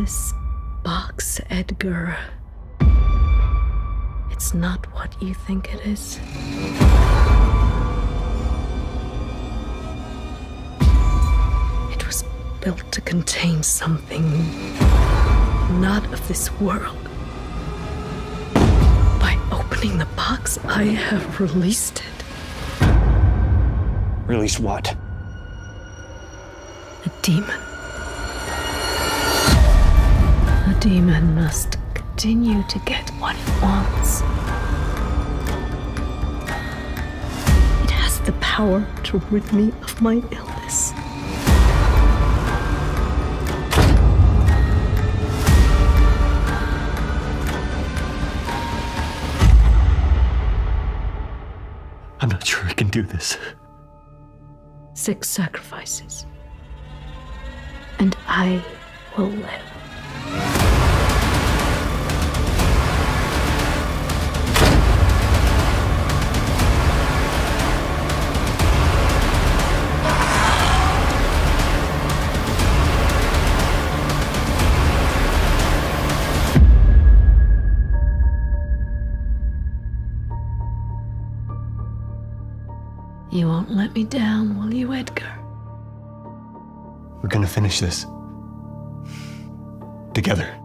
this box, Edgar. It's not what you think it is. It was built to contain something not of this world. By opening the box, I have released it. Release what? A demon. A demon must continue to get what it wants. It has the power to rid me of my illness. I'm not sure I can do this. 6 sacrifices. And I will live. You won't let me down, will you, Edgar? We're gonna finish this. Together.